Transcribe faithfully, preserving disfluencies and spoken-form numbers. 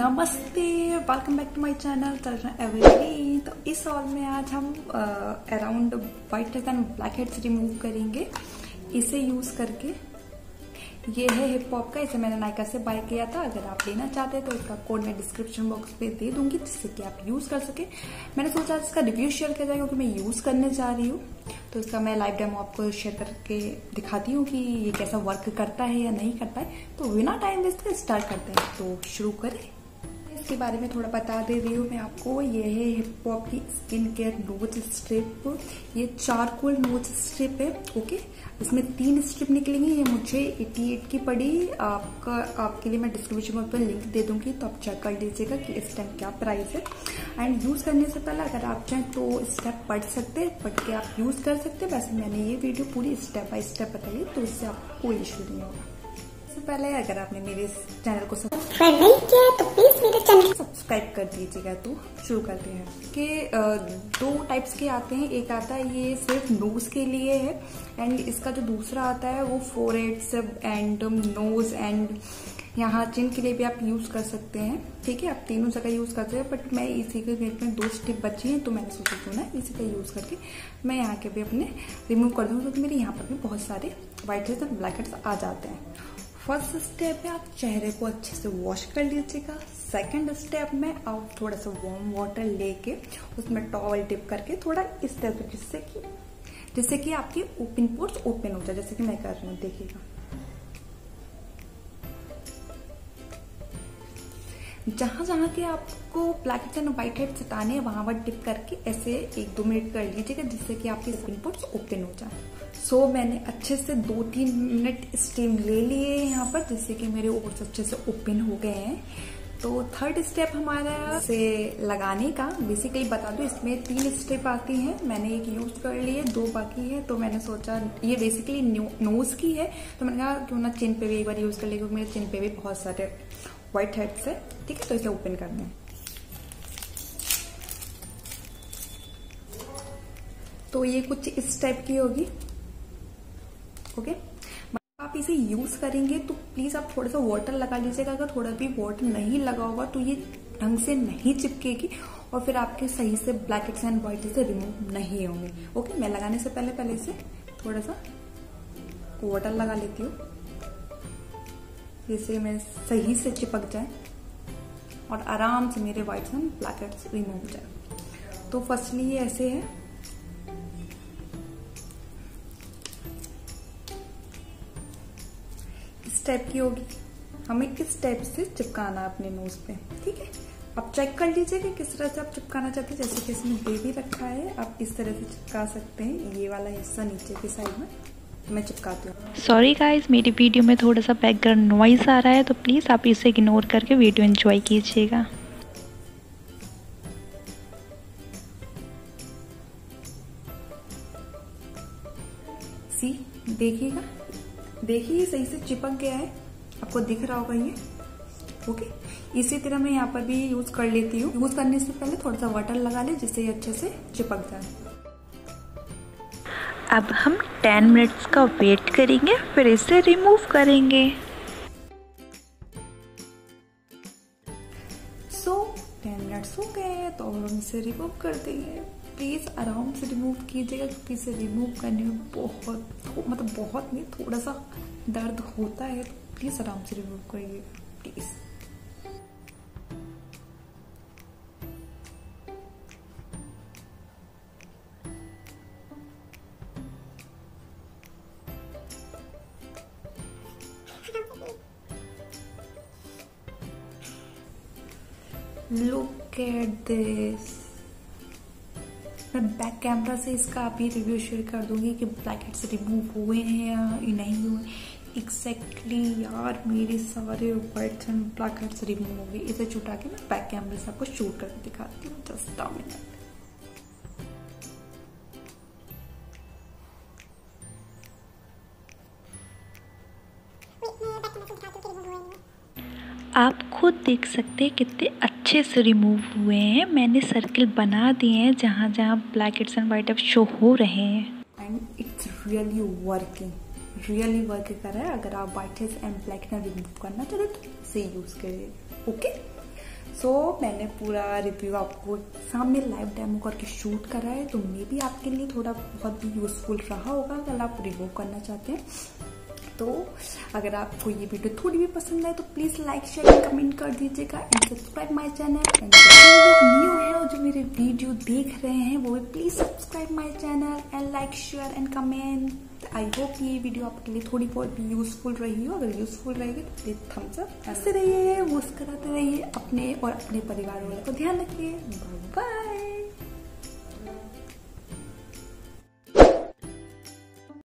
नमस्ते, welcome back to my channel तलना everyday. तो इस हॉल में आज हम around white heads and black heads remove करेंगे इसे यूज करके। ये है हिप हॉप का, इसे मैंने नायका से बाय किया था। अगर आप लेना चाहते हैं तो इसका कोड मैं डिस्क्रिप्शन बॉक्स पे दे दूंगी जिससे कि आप यूज कर सके। मैंने सोचा इसका रिव्यू शेयर किया जाए क्योंकि मैं यूज करने जा रही हूँ, तो इसका मैं लाइव डेमो आपको शेयर करके दिखाती हूँ कि ये कैसा वर्क करता है या नहीं करता है। तो बिना टाइम वेस्ट के स्टार्ट करते हैं, तो शुरू करें। इसके बारे में थोड़ा बता दे रही हूँ मैं आपको। ये है हिप हॉप की स्किन केयर नोज स्ट्रिप। ये चारकोल नोज स्ट्रिप है, ओके। इसमें तीन स्ट्रिप निकलेंगी। ये मुझे अठासी की पड़ी। आपका आपके लिए मैं डिस्क्रिप्शन बॉक्स पर लिंक दे दूंगी, तो आप चेक कर लीजिएगा कि इस टाइम क्या प्राइस है। एंड यूज करने से पहले अगर आप चाहें तो स्टेप पढ़ सकते हैं, पढ़ के आप यूज कर सकते हैं। वैसे मैंने ये वीडियो पूरी स्टेप बाय स्टेप बताई, तो इससे आपको कोई इश्यू नहीं होगा। सबसे पहले अगर आपने मेरे चैनल को सब्सक्राइब नहीं किया तो प्लीज मेरे चैनल को सब्सक्राइब कर दीजिएगा। तो शुरू करते हैं कि दो टाइप्स के आते हैं। एक आता है ये सिर्फ नोज के लिए है, एंड इसका जो दूसरा आता है वो फोरहेड्स एंड नोज एंड यहाँ चिन के लिए भी आप यूज कर सकते हैं। ठीक है, आप तीनों जगह यूज करते हैं, बट मैं इसी के मेरे में दो स्टेप बची हैं, तो मैंने सोचा क्यों ना इसी का यूज करके मैं यहाँ के भी अपने रिमूव कर दूँ, क्योंकि मेरे यहाँ पर भी बहुत सारे व्हाइट हेड्स और ब्लैक हेड्स आ जाते हैं। फर्स्ट स्टेप में आप चेहरे को अच्छे से वॉश कर लीजिएगा। सेकंड स्टेप में आप थोड़ा सा वार्म वाटर लेके उसमें टॉवल डिप करके थोड़ा इस तरह से, जिससे कि जिससे कि आपके ओपन पोर्स ओपन हो जाए, जैसे कि मैं कर रही हूँ, देखिएगा। जहां जहां के आपको black heads and white heads सताने हैं वहां पर डिप करके ऐसे एक दो मिनट कर लीजिएगा, जिससे कि आपके ओपन पोर्स ओपन हो जाए। सो so, मैंने अच्छे से दो तीन मिनट स्टीम ले लिए यहाँ पर, जिससे कि मेरे ओट्स अच्छे से ओपन हो गए हैं। तो थर्ड स्टेप हमारा से लगाने का। बेसिकली बता दूं, इसमें तीन स्टेप आती हैं। मैंने एक यूज कर लिए, दो बाकी है, तो मैंने सोचा ये बेसिकली नोज की है, तो मैंने कहा क्यों ना चिन पे भी एक बार यूज कर लिया, क्योंकि मेरे चिन पे भी बहुत सारे व्हाइट हेड्स है। ठीक है, तो इसे ओपन करना है। तो ये कुछ इस टाइप की होगी, ओके okay? आप इसे यूज करेंगे तो प्लीज आप थोड़ा सा वाटर लगा लीजिएगा। अगर थोड़ा भी वाटर नहीं लगा होगा तो ये ढंग से नहीं चिपकेगी और फिर आपके सही से black heads and white heads से रिमूव नहीं होंगे, ओके okay? मैं लगाने से पहले पहले इसे थोड़ा सा वाटर लगा लेती हूँ, जिससे मैं सही से चिपक जाए और आराम से मेरे white and black heads remove हो जाए। तो फर्स्टली ये ऐसे है, टाइप की होगी। हमें किस टाइप से चिपकाना है अपने नोज पे, ठीक है। आप चेक कर लीजिए कि किस तरह से आप चिपकाना चाहते हैं। जैसे कि इसमें बेबी रखा है, आप इस तरह से चिपका सकते हैं। ये वाला हिस्सा नीचे की साइड में मैं चिपकाती हूँ। सॉरी गाइज, मेरी वीडियो में थोड़ा सा बैकग्राउंड नॉइज आ रहा है, तो प्लीज आप इसे इग्नोर करके वीडियो एंजॉय कीजिएगा। सी देखिएगा, देखिए सही से चिपक गया है, आपको दिख रहा होगा ये, ओके। इसी तरह मैं यहाँ पर भी यूज कर लेती हूँ। यूज करने से पहले थोड़ा सा वाटर लगा ले, जिससे ये अच्छे से चिपक जाए। अब हम दस मिनट्स का वेट करेंगे, फिर इसे रिमूव करेंगे। सो दस मिनट्स हो गए, तो हम इसे रिमूव कर देंगे। प्लीज़ आराम से रिमूव कीजिएगा, क्योंकि इसे रिमूव करने में बहुत मतलब बहुत नहीं थोड़ा सा दर्द होता है, तो प्लीज़ आराम से रिमूव करिएगा, प्लीज़। Look at this. मैं बैक कैमरा से इसका आप ही रिव्यू शेयर कर दूंगी कि ब्लैक हेड्स रिमूव हुए हैं या नहीं हुए। एक्जैक्टली यार, मेरे सारे white and black heads remove हो गए। इसे छुटा के मैं बैक कैमरे से आपको शूट करके दिखाती हूँ। जस्ट दस मिनट। आप खुद देख सकते हैं कितने अच्छे से रिमूव हुए हैं। मैंने सर्किल बना दिए हैं जहाँ जहाँ black heads and white heads show हो रहे हैं। And it's really working, really work कर रहा है। अगर आप white heads and black heads remove करना चाहते तो इसे यूज करिए, ओके okay? सो so, मैंने पूरा रिव्यू आपको सामने लाइव डेमो करके शूट करा है, तो मे भी आपके लिए थोड़ा बहुत भी यूजफुल रहा होगा अगर आप रिव्यू करना चाहते हैं। तो अगर आपको ये वीडियो थोड़ी भी पसंद आए तो प्लीज़ लाइक शेयर कमेंट कर दीजिएगा and subscribe my channel. And new है और जो मेरे वीडियो देख रहे हैं वो भी please subscribe my channel and like share and comment. I hope ये वीडियो आपके लिए थोड़ी बहुत भी यूजफुल रही हो। अगर यूजफुल रहेगी तो प्लीज थम्स अप। ऐसे रहिए, मुस्कुराते रहिए, अपने और अपने परिवार वालों को ध्यान रखिए। बाय।